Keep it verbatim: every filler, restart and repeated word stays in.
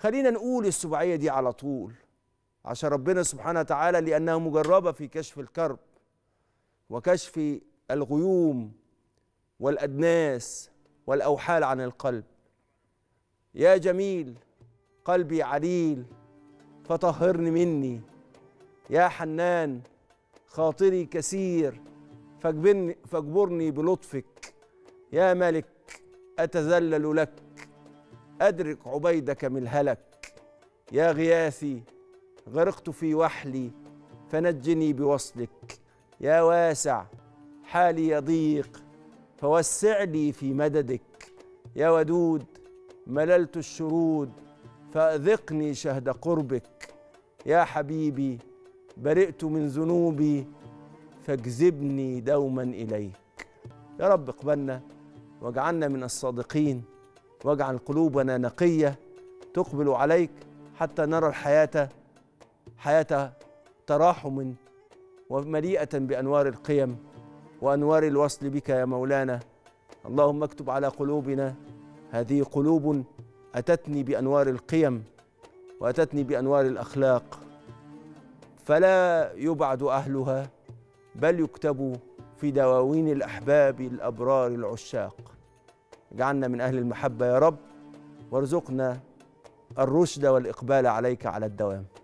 خلينا نقول السبوعية دي على طول، عشان ربنا سبحانه وتعالى لأنها مجربة في كشف الكرب وكشف الغيوم والأدناس والأوحال عن القلب. يا جميل قلبي عليل فطهرني مني، يا حنان خاطري كثير فاجبرني, فاجبرني بلطفك، يا ملك أتذلل لك أدرك عبيدك من الهلك، يا غياثي غرقت في وحلي فنجني بوصلك، يا واسع حالي يضيق فوسع لي في مددك، يا ودود مللت الشرود فأذقني شهد قربك، يا حبيبي برئت من ذنوبي فاجذبني دوما إليك. يا رب اقبلنا واجعلنا من الصادقين، واجعل قلوبنا نقية تقبل عليك حتى نرى الحياة حياة تراحم ومليئة بأنوار القيم وأنوار الوصل بك يا مولانا. اللهم اكتب على قلوبنا، هذه قلوب أتتني بأنوار القيم وأتتني بأنوار الأخلاق، فلا يبعد أهلها بل يكتبوا في دواوين الأحباب الأبرار العشاق. اجعلنا من أهل المحبة يا رب، وارزقنا الرشد والإقبال عليك على الدوام.